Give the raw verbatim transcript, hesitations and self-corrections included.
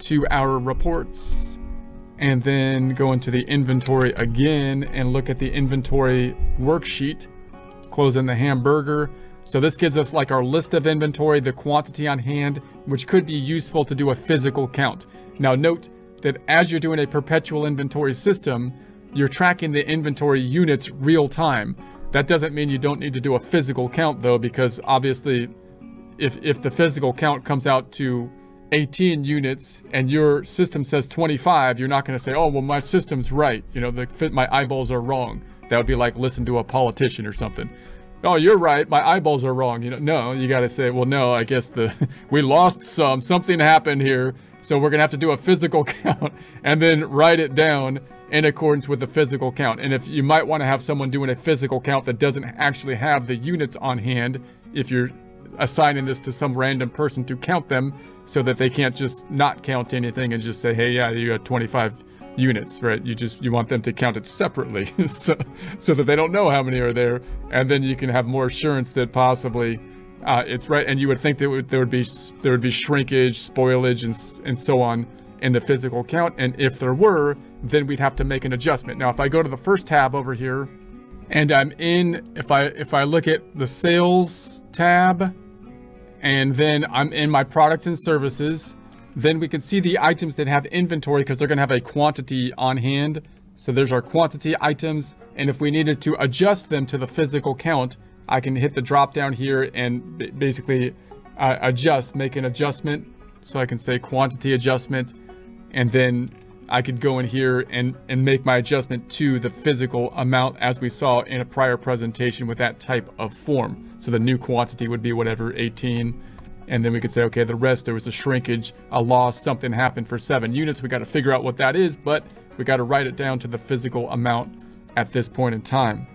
to our reports and then go into the inventory again and look at the inventory worksheet, close in the hamburger. So this gives us like our list of inventory, the quantity on hand, which could be useful to do a physical count. Now note that as you're doing a perpetual inventory system, you're tracking the inventory units real time. That doesn't mean you don't need to do a physical count though, because obviously if, if the physical count comes out to eighteen units and your system says twenty-five, you're not going to say, oh, well, my system's right. You know, the, my eyeballs are wrong. That would be like, listen to a politician or something. Oh, you're right. My eyeballs are wrong. You know, no, you got to say, well, no, I guess the, we lost some, something happened here. So we're going to have to do a physical count and then write it down in accordance with the physical count. And if you might want to have someone doing a physical count that doesn't actually have the units on hand, if you're assigning this to some random person to count them so that they can't just not count anything and just say, hey, yeah, you got twenty-five units, right? You just, you want them to count it separately so, so that they don't know how many are there. And then you can have more assurance that possibly uh, it's right. And you would think that would, there would be, there would be shrinkage, spoilage, and, and so on in the physical count. And if there were, then we'd have to make an adjustment. Now, if I go to the first tab over here and I'm in, if I, if I look at the sales tab, and then I'm in my products and services, then we can see the items that have inventory because they're going to have a quantity on hand. So there's our quantity items. And if we needed to adjust them to the physical count, I can hit the drop down here and basically uh, adjust, make an adjustment. So I can say quantity adjustment, and then I could go in here and, and make my adjustment to the physical amount as we saw in a prior presentation with that type of form. So the new quantity would be whatever, eighteen. And then we could say, okay, the rest, there was a shrinkage, a loss, something happened for seven units. We got to figure out what that is, but we got to write it down to the physical amount at this point in time.